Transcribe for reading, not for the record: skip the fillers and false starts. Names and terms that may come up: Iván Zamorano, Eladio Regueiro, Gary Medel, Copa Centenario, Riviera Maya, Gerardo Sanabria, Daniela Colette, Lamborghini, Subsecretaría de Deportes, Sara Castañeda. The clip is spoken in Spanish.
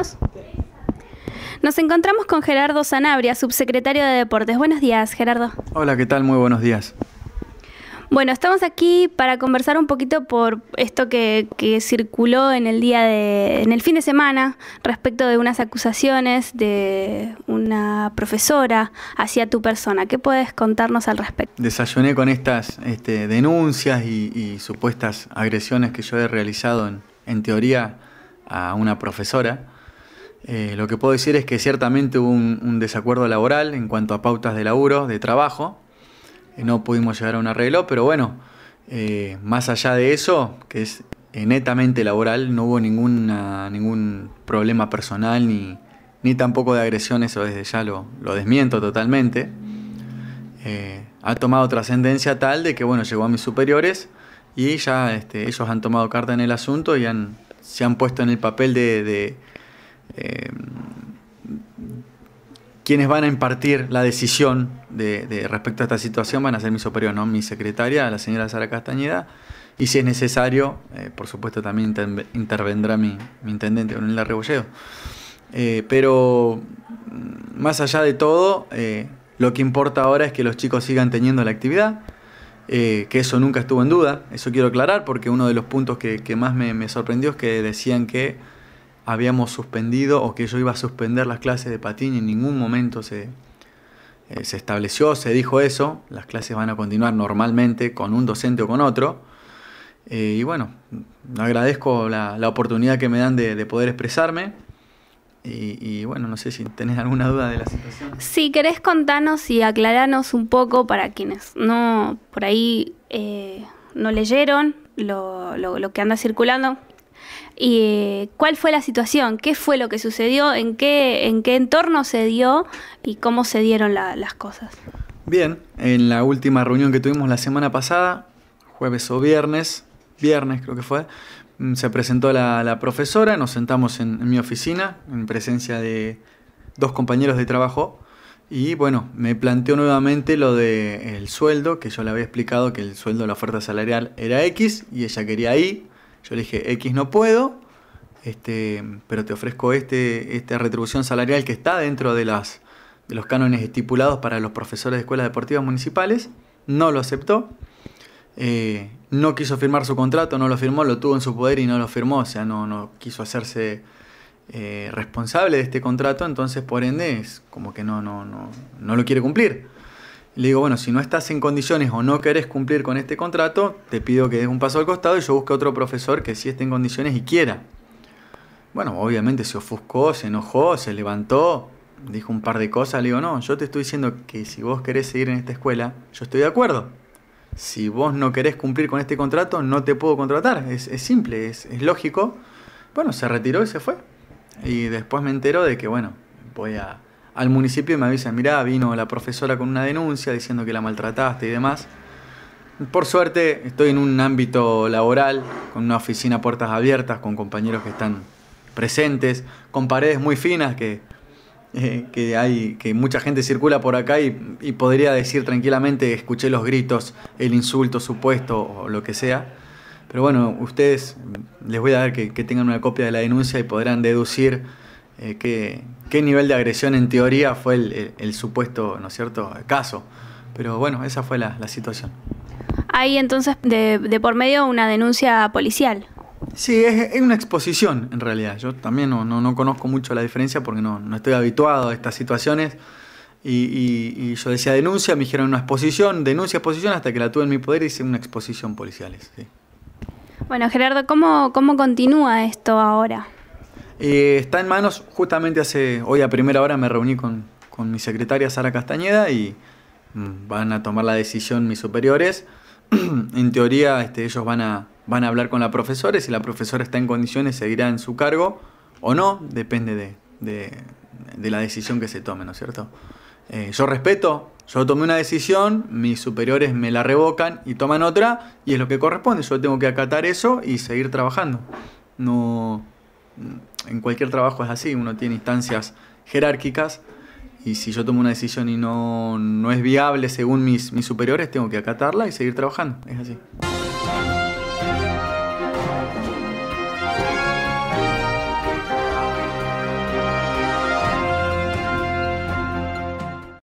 ¿Estamos? Nos encontramos con Gerardo Sanabria, subsecretario de Deportes. Buenos días, Gerardo. Hola, ¿qué tal? Muy buenos días. Bueno, estamos aquí para conversar un poquito por esto que circuló en el fin de semana respecto de unas acusaciones de una profesora hacia tu persona. ¿Qué puedes contarnos al respecto? Desayuné con estas denuncias y supuestas agresiones que yo he realizado en teoría a una profesora. Lo que puedo decir es que ciertamente hubo un desacuerdo laboral en cuanto a pautas de laburo, de trabajo. No pudimos llegar a un arreglo, pero bueno, más allá de eso, que es netamente laboral, no hubo ningún problema personal ni tampoco de agresión. Eso desde ya lo desmiento totalmente. Ha tomado trascendencia tal de que, bueno, llegó a mis superiores y ya ellos han tomado carta en el asunto y se han puesto en el papel de quienes van a impartir la decisión de respecto a esta situación. Van a ser mi superior, ¿no? Mi secretaria, la señora Sara Castañeda, y si es necesario, por supuesto también intervendrá mi intendente, Eladio Regueiro. Pero más allá de todo, lo que importa ahora es que los chicos sigan teniendo la actividad, que eso nunca estuvo en duda. Eso quiero aclarar, porque uno de los puntos que más me sorprendió es que decían que habíamos suspendido o que yo iba a suspender las clases de patín. En ningún momento se estableció, se dijo eso. Las clases van a continuar normalmente con un docente o con otro. Y bueno, agradezco la oportunidad que me dan de poder expresarme. Y bueno, no sé si tenés alguna duda de la situación. Si querés, contanos y aclaranos un poco para quienes no por ahí no leyeron lo que anda circulando. ¿Y cuál fue la situación? ¿Qué fue lo que sucedió? ¿En qué entorno se dio? ¿Y cómo se dieron las cosas? Bien, en la última reunión que tuvimos la semana pasada, jueves o viernes creo que fue, se presentó la profesora. Nos sentamos en mi oficina en presencia de dos compañeros de trabajo y bueno, me planteó nuevamente lo del sueldo, que yo le había explicado que el sueldo de la oferta salarial era X y ella quería Y. Yo le dije, X no puedo, pero te ofrezco esta retribución salarial que está dentro de los cánones estipulados para los profesores de escuelas deportivas municipales. No lo aceptó, no quiso firmar su contrato, no lo firmó, lo tuvo en su poder y no lo firmó. O sea, no quiso hacerse responsable de este contrato, entonces por ende es como que no lo quiere cumplir. Le digo, bueno, si no estás en condiciones o no querés cumplir con este contrato, te pido que des un paso al costado y yo busque otro profesor que sí esté en condiciones y quiera. Bueno, obviamente se ofuscó, se enojó, se levantó, dijo un par de cosas. Le digo, no, yo te estoy diciendo que si vos querés seguir en esta escuela, yo estoy de acuerdo. Si vos no querés cumplir con este contrato, no te puedo contratar. Es simple, es lógico. Bueno, se retiró y se fue. Y después me entero de que, bueno, voy al municipio y me avisan, mirá, vino la profesora con una denuncia diciendo que la maltrataste y demás. Por suerte estoy en un ámbito laboral, con una oficina a puertas abiertas, con compañeros que están presentes, con paredes muy finas que mucha gente circula por acá y podría decir tranquilamente, escuché los gritos, el insulto supuesto o lo que sea. Pero bueno, ustedes, les voy a dar que tengan una copia de la denuncia y podrán deducir qué nivel de agresión en teoría fue el supuesto, ¿no es cierto?, caso. Pero bueno, esa fue la situación. Hay entonces de por medio una denuncia policial. Sí, es una exposición en realidad. Yo también no conozco mucho la diferencia porque no estoy habituado a estas situaciones. Y yo decía denuncia, me dijeron una exposición, denuncia, exposición, hasta que la tuve en mi poder y hice una exposición policial. Sí. Bueno, Gerardo, ¿cómo continúa esto ahora? Está en manos, justamente hoy a primera hora me reuní con mi secretaria Sara Castañeda y van a tomar la decisión mis superiores. En teoría ellos van a hablar con la profesora y si la profesora está en condiciones seguirá en su cargo o no, depende de la decisión que se tome, ¿no es cierto? Yo respeto, yo tomé una decisión, mis superiores me la revocan y toman otra y es lo que corresponde. Yo tengo que acatar eso y seguir trabajando. No... En cualquier trabajo es así, uno tiene instancias jerárquicas y si yo tomo una decisión y no es viable según mis superiores, tengo que acatarla y seguir trabajando, es así.